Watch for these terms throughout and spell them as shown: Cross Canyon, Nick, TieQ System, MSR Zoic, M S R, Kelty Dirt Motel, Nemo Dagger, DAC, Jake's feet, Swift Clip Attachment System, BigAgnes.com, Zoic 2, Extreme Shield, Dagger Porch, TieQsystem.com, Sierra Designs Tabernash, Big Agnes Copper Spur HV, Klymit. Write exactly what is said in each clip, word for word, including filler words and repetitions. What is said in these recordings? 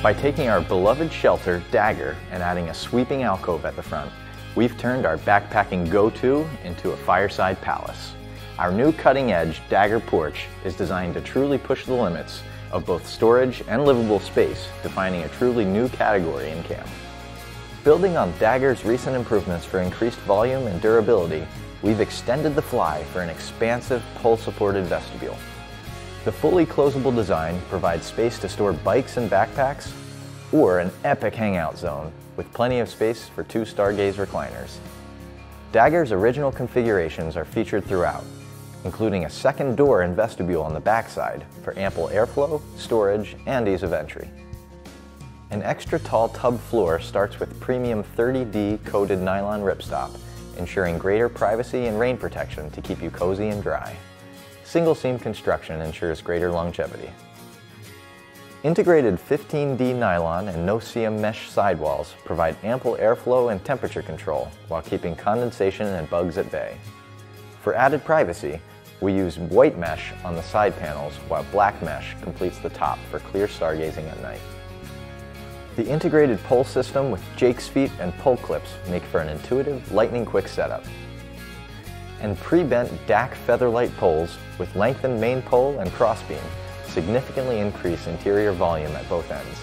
By taking our beloved shelter, Dagger, and adding a sweeping alcove at the front, we've turned our backpacking go-to into a fireside palace. Our new cutting-edge Dagger Porch is designed to truly push the limits of both storage and livable space, defining a truly new category in camp. Building on Dagger's recent improvements for increased volume and durability, we've extended the fly for an expansive pole-supported vestibule. The fully closable design provides space to store bikes and backpacks, or an epic hangout zone with plenty of space for two Stargaze recliners. Dagger's original configurations are featured throughout, including a second door and vestibule on the backside for ample airflow, storage, and ease of entry. An extra tall tub floor starts with premium thirty D coated nylon ripstop, ensuring greater privacy and rain protection to keep you cozy and dry. Single seam construction ensures greater longevity. Integrated fifteen D nylon and no-seam mesh sidewalls provide ample airflow and temperature control while keeping condensation and bugs at bay. For added privacy, we use white mesh on the side panels while black mesh completes the top for clear stargazing at night. The integrated pole system with Jake's feet and pole clips make for an intuitive, lightning-quick setup. And pre-bent D A C featherlight poles with lengthened main pole and crossbeam significantly increase interior volume at both ends.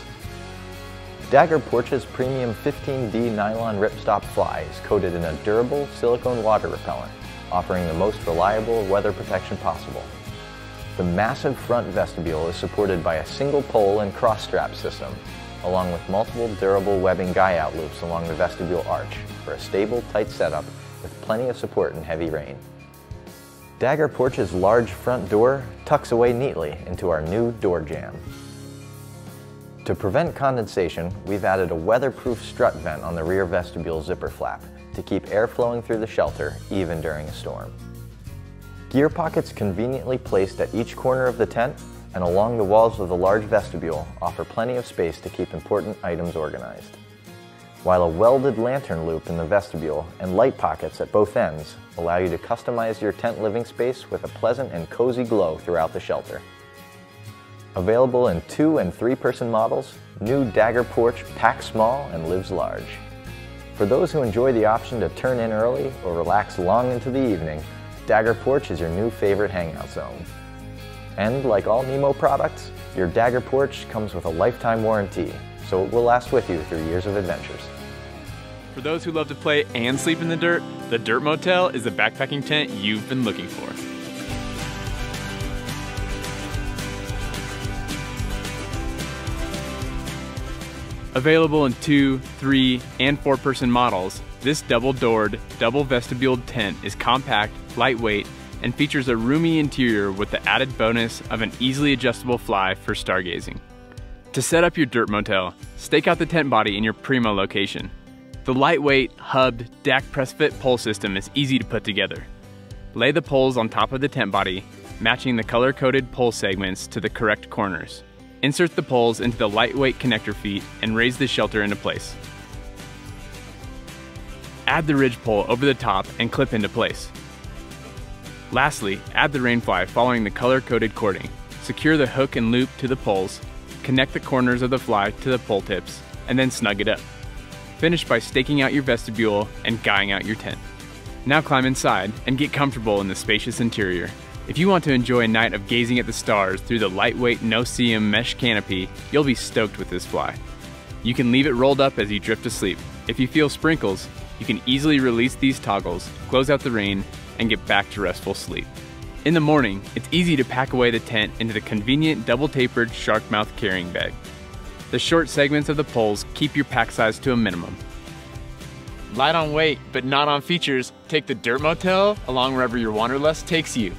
Dagger Porch's premium fifteen D nylon ripstop fly is coated in a durable silicone water repellent, offering the most reliable weather protection possible. The massive front vestibule is supported by a single pole and cross-strap system, along with multiple durable webbing guy-out loops along the vestibule arch for a stable, tight setup with plenty of support in heavy rain. Dagger Porch's large front door tucks away neatly into our new door jamb. To prevent condensation, we've added a weatherproof strut vent on the rear vestibule zipper flap to keep air flowing through the shelter even during a storm. Gear pockets conveniently placed at each corner of the tent and along the walls of the large vestibule offer plenty of space to keep important items organized. While a welded lantern loop in the vestibule and light pockets at both ends allow you to customize your tent living space with a pleasant and cozy glow throughout the shelter. Available in two and three person models, new Dagger Porch packs small and lives large. For those who enjoy the option to turn in early or relax long into the evening, Dagger Porch is your new favorite hangout zone. And like all Nemo products, your Dagger Porch comes with a lifetime warranty, so it will last with you through years of adventures. For those who love to play and sleep in the dirt, the Dirt Motel is the backpacking tent you've been looking for. Available in two, three, and four person models, this double-doored, double-vestibuled tent is compact, lightweight, and features a roomy interior with the added bonus of an easily adjustable fly for stargazing. To set up your Dirt Motel, stake out the tent body in your primo location. The lightweight, hubbed, D A C press-fit pole system is easy to put together. Lay the poles on top of the tent body, matching the color-coded pole segments to the correct corners. Insert the poles into the lightweight connector feet and raise the shelter into place. Add the ridge pole over the top and clip into place. Lastly, add the rain fly following the color-coded cording. Secure the hook and loop to the poles, connect the corners of the fly to the pole tips, and then snug it up. Finish by staking out your vestibule and guying out your tent. Now climb inside and get comfortable in the spacious interior. If you want to enjoy a night of gazing at the stars through the lightweight no-seam mesh canopy, you'll be stoked with this fly. You can leave it rolled up as you drift to sleep. If you feel sprinkles, you can easily release these toggles, close out the rain, and get back to restful sleep. In the morning, it's easy to pack away the tent into the convenient double-tapered shark mouth carrying bag. The short segments of the poles keep your pack size to a minimum. Light on weight, but not on features, take the Dirt Motel along wherever your wanderlust takes you.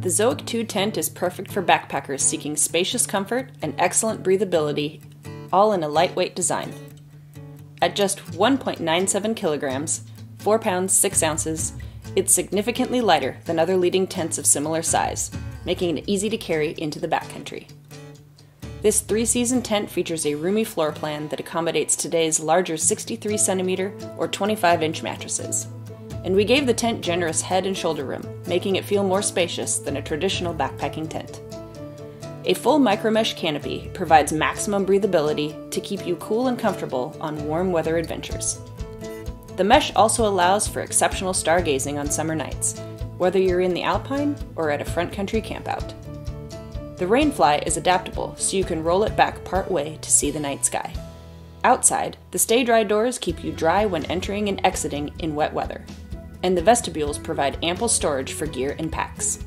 The Zoic two tent is perfect for backpackers seeking spacious comfort and excellent breathability, all in a lightweight design. At just one point nine seven kilograms, four pounds six ounces, it's significantly lighter than other leading tents of similar size, making it easy to carry into the backcountry. This three-season tent features a roomy floor plan that accommodates today's larger sixty-three centimeter or twenty-five inch mattresses. and we gave the tent generous head and shoulder room, making it feel more spacious than a traditional backpacking tent. A full micromesh canopy provides maximum breathability to keep you cool and comfortable on warm weather adventures. The mesh also allows for exceptional stargazing on summer nights, whether you're in the alpine or at a front country campout. The rainfly is adaptable, so you can roll it back part way to see the night sky. Outside, the stay dry doors keep you dry when entering and exiting in wet weather, and the vestibules provide ample storage for gear and packs.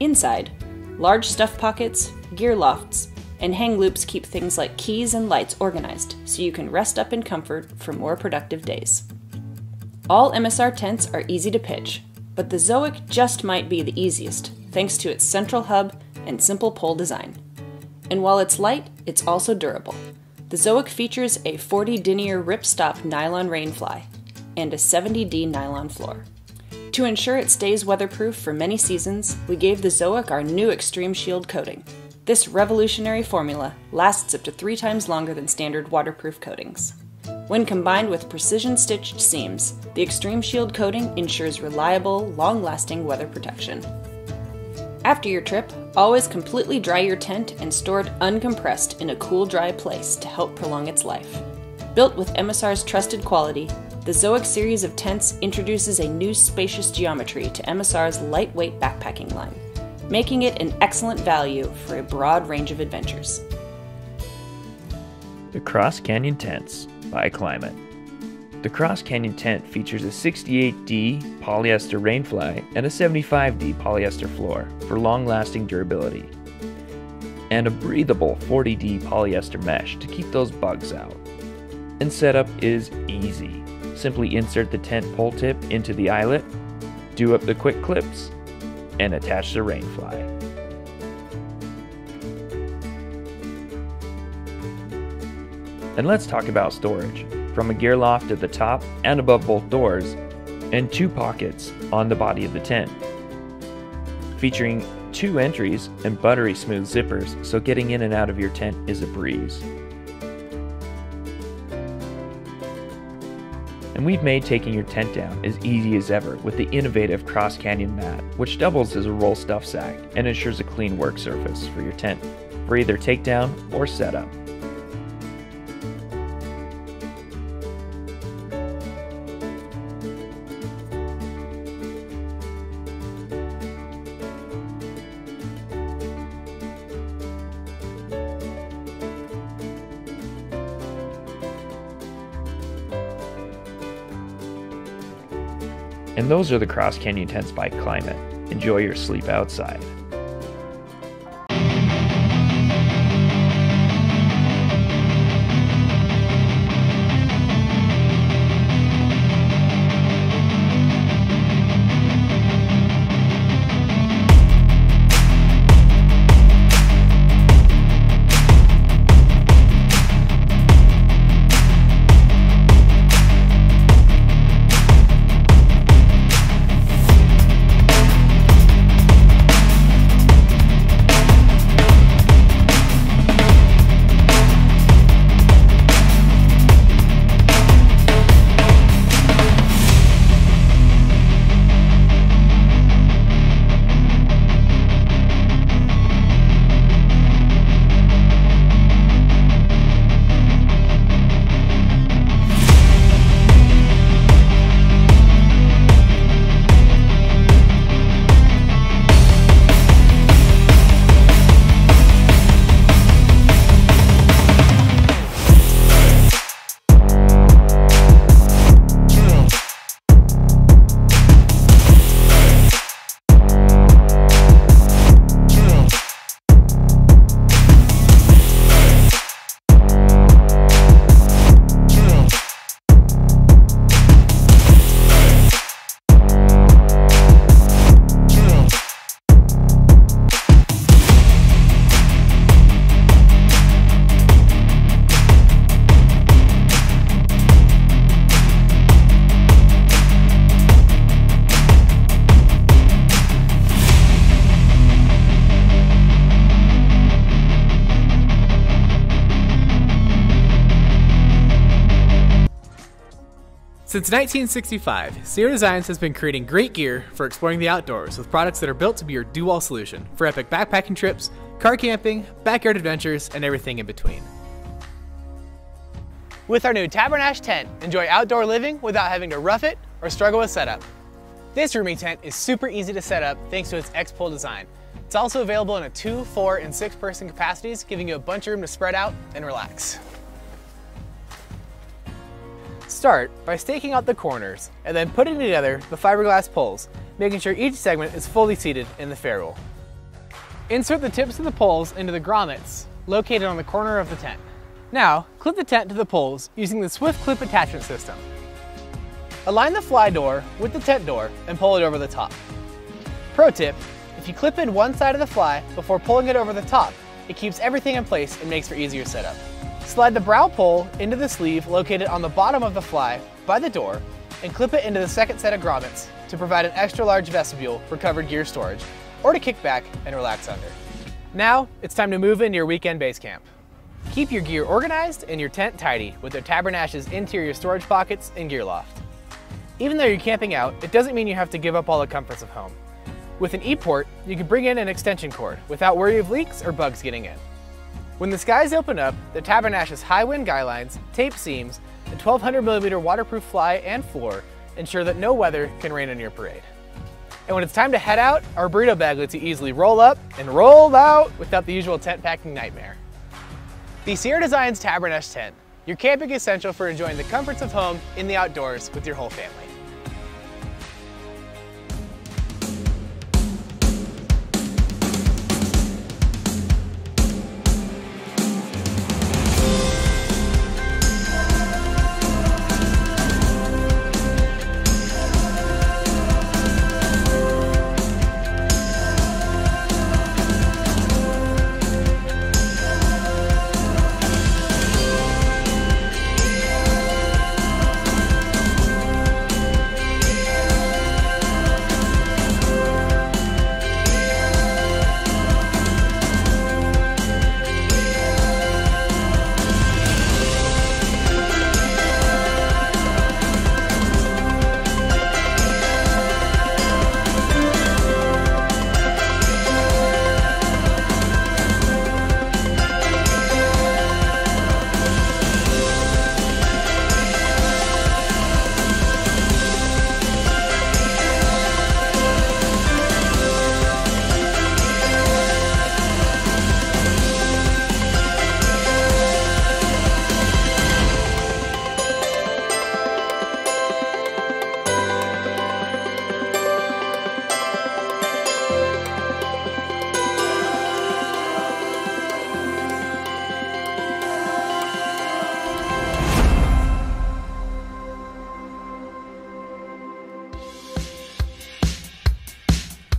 Inside, large stuff pockets, gear lofts, and hang loops keep things like keys and lights organized, so you can rest up in comfort for more productive days. All M S R tents are easy to pitch, but the Zoic just might be the easiest, thanks to its central hub and simple pole design. And while it's light, it's also durable. The Zoic features a forty denier ripstop nylon rainfly and a seventy D nylon floor. To ensure it stays weatherproof for many seasons, we gave the Zoic our new Extreme Shield coating. This revolutionary formula lasts up to three times longer than standard waterproof coatings. When combined with precision-stitched seams, the Extreme Shield coating ensures reliable, long-lasting weather protection. After your trip, always completely dry your tent and store it uncompressed in a cool, dry place to help prolong its life. Built with M S R's trusted quality, the Zoic series of tents introduces a new spacious geometry to M S R's lightweight backpacking line, making it an excellent value for a broad range of adventures. The Cross Canyon Tents by Klymit. The Cross Canyon tent features a sixty-eight D polyester rainfly and a seventy-five D polyester floor for long-lasting durability, and a breathable forty D polyester mesh to keep those bugs out. And setup is easy. Simply insert the tent pole tip into the eyelet, do up the quick clips, and attach the rainfly. And let's talk about storage. From a gear loft at the top and above both doors, and two pockets on the body of the tent, featuring two entries and buttery smooth zippers, so getting in and out of your tent is a breeze. And we've made taking your tent down as easy as ever with the innovative Cross Canyon mat, which doubles as a roll stuff sack and ensures a clean work surface for your tent for either takedown or setup. And those are the Cross Canyon tents by Klymit. Enjoy your sleep outside. Since nineteen sixty-five, Sierra Designs has been creating great gear for exploring the outdoors with products that are built to be your do-all solution for epic backpacking trips, car camping, backyard adventures, and everything in between. With our new Tabernash tent, enjoy outdoor living without having to rough it or struggle with setup. This rooming tent is super easy to set up thanks to its X-Pole design. It's also available in a two, four, and six person capacities, giving you a bunch of room to spread out and relax. Start by staking out the corners and then putting together the fiberglass poles, making sure each segment is fully seated in the ferrule. Insert the tips of the poles into the grommets located on the corner of the tent. Now, clip the tent to the poles using the Swift Clip Attachment System. Align the fly door with the tent door and pull it over the top. Pro tip, if you clip in one side of the fly before pulling it over the top, it keeps everything in place and makes for easier setup. Slide the brow pole into the sleeve located on the bottom of the fly by the door and clip it into the second set of grommets to provide an extra large vestibule for covered gear storage or to kick back and relax under. Now it's time to move into your weekend base camp. Keep your gear organized and your tent tidy with the Tabernash's interior storage pockets and gear loft. Even though you're camping out, it doesn't mean you have to give up all the comforts of home. With an E-port, you can bring in an extension cord without worry of leaks or bugs getting in. When the skies open up, the Tabernash's high wind guy lines, tape seams, and twelve hundred millimeter waterproof fly and floor ensure that no weather can rain on your parade. And when it's time to head out, our burrito bag lets you easily roll up and roll out without the usual tent packing nightmare. The Sierra Designs Tabernash tent, your camping essential for enjoying the comforts of home in the outdoors with your whole family.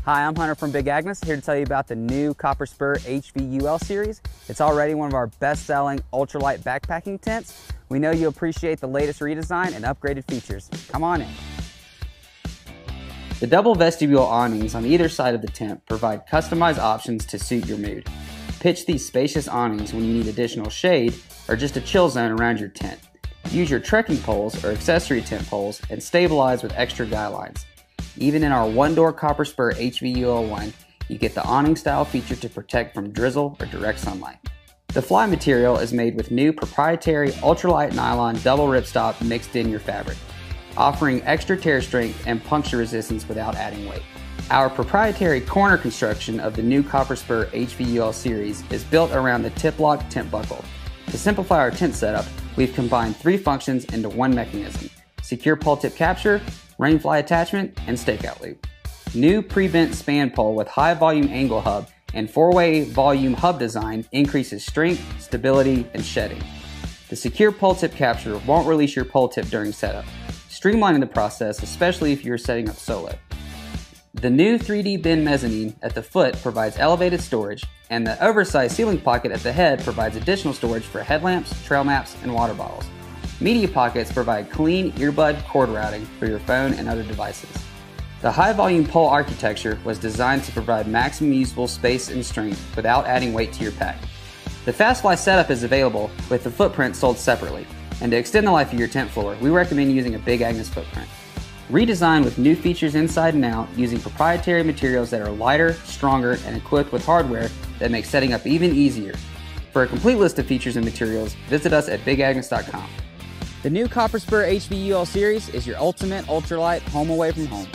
Hi, I'm Hunter from Big Agnes, here to tell you about the new Copper Spur H V U L series. It's already one of our best-selling ultralight backpacking tents. We know you'll appreciate the latest redesign and upgraded features. Come on in. The double vestibule awnings on either side of the tent provide customized options to suit your mood. Pitch these spacious awnings when you need additional shade or just a chill zone around your tent. Use your trekking poles or accessory tent poles and stabilize with extra guy lines. Even in our one-door Copper Spur H V U L one, you get the awning style feature to protect from drizzle or direct sunlight. The fly material is made with new proprietary ultralight nylon double ripstop mixed in your fabric, offering extra tear strength and puncture resistance without adding weight. Our proprietary corner construction of the new Copper Spur H V U L series is built around the tip lock tent buckle. To simplify our tent setup, we've combined three functions into one mechanism: secure pole tip capture, rain fly attachment, and stakeout loop. New pre-bent span pole with high volume angle hub and four-way volume hub design increases strength, stability, and shedding. The secure pole tip capture won't release your pole tip during setup, streamlining the process, especially if you're setting up solo. The new three D bend mezzanine at the foot provides elevated storage, and the oversized ceiling pocket at the head provides additional storage for headlamps, trail maps, and water bottles. Media pockets provide clean earbud cord routing for your phone and other devices. The high-volume pole architecture was designed to provide maximum usable space and strength without adding weight to your pack. The Fast Fly setup is available with the footprint sold separately. And to extend the life of your tent floor, we recommend using a Big Agnes footprint. Redesigned with new features inside and out, using proprietary materials that are lighter, stronger, and equipped with hardware that makes setting up even easier. For a complete list of features and materials, visit us at Big Agnes dot com. The new Copper Spur H V U L series is your ultimate ultralight home away from home.